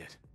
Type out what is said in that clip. it.